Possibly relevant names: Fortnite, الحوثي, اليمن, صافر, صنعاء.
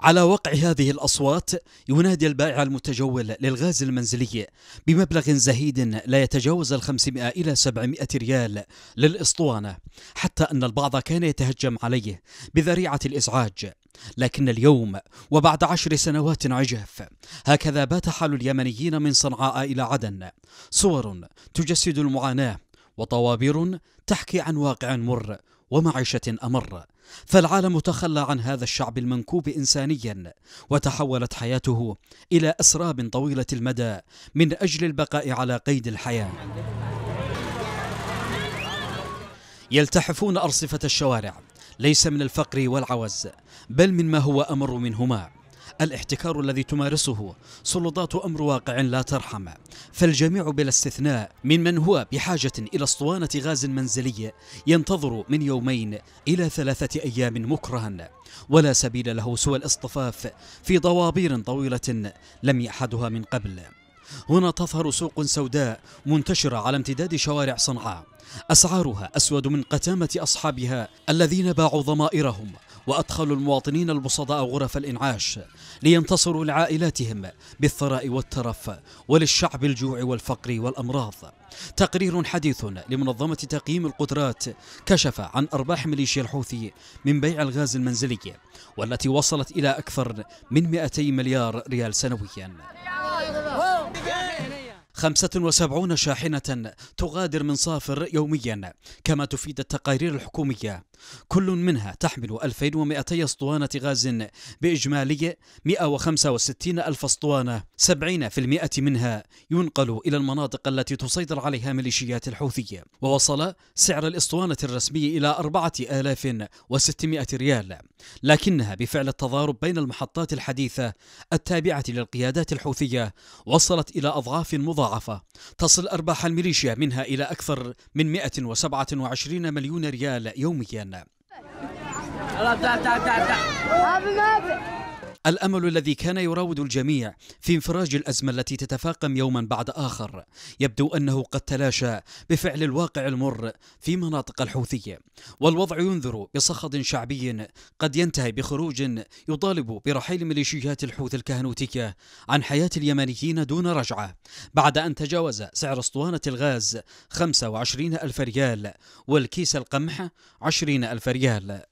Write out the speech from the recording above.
على وقع هذه الأصوات ينادي البائع المتجول للغاز المنزلي بمبلغ زهيد لا يتجاوز 500 إلى 700 ريال للإسطوانة، حتى أن البعض كان يتهجم عليه بذريعة الإزعاج. لكن اليوم وبعد 10 سنوات عجاف، هكذا بات حال اليمنيين من صنعاء إلى عدن، صور تجسد المعاناة وطوابير تحكي عن واقع مر ومعيشة أمر. فالعالم تخلى عن هذا الشعب المنكوب إنسانيا، وتحولت حياته إلى أسراب طويلة المدى من أجل البقاء على قيد الحياة. يلتحفون أرصفة الشوارع ليس من الفقر والعوز، بل من ما هو أمر منهما: الاحتكار الذي تمارسه سلطات أمر واقع لا ترحم. فالجميع بلا استثناء ممن هو بحاجة إلى اسطوانة غاز منزلي ينتظر من 2 إلى 3 أيام مكرها، ولا سبيل له سوى الاصطفاف في ضوابير طويلة لم يحدها من قبل. هنا تظهر سوق سوداء منتشرة على امتداد شوارع صنعاء، أسعارها أسود من قتامة أصحابها الذين باعوا ضمائرهم وأدخلوا المواطنين البسطاء غرف الإنعاش لينتصروا لعائلاتهم بالثراء والترف، وللشعب الجوع والفقر والأمراض. تقرير حديث لمنظمة تقييم القدرات كشف عن أرباح ميليشيا الحوثي من بيع الغاز المنزلي، والتي وصلت إلى أكثر من 200 مليار ريال سنويا. 75 شاحنة تغادر من صافر يوميا كما تفيد التقارير الحكومية، كل منها تحمل 2200 اسطوانة غاز بإجمالي 165 ألف اسطوانة. 70% منها ينقل إلى المناطق التي تسيطر عليها ميليشيات الحوثي. ووصل سعر الاسطوانة الرسمي إلى 4600 ريال، لكنها بفعل التضارب بين المحطات الحديثة التابعة للقيادات الحوثية وصلت إلى أضعاف مضاعفة، تصل أرباح الميليشيا منها إلى أكثر من 127 مليون ريال يوميا. الأمل الذي كان يراود الجميع في انفراج الأزمة التي تتفاقم يوما بعد آخر يبدو أنه قد تلاشى بفعل الواقع المر في مناطق الحوثية، والوضع ينذر بصخب شعبي قد ينتهي بخروج يطالب برحيل ميليشيات الحوثي الكهنوتية عن حياة اليمنيين دون رجعة، بعد أن تجاوز سعر اسطوانة الغاز 25 ألف ريال والكيس القمح 20 ألف ريال.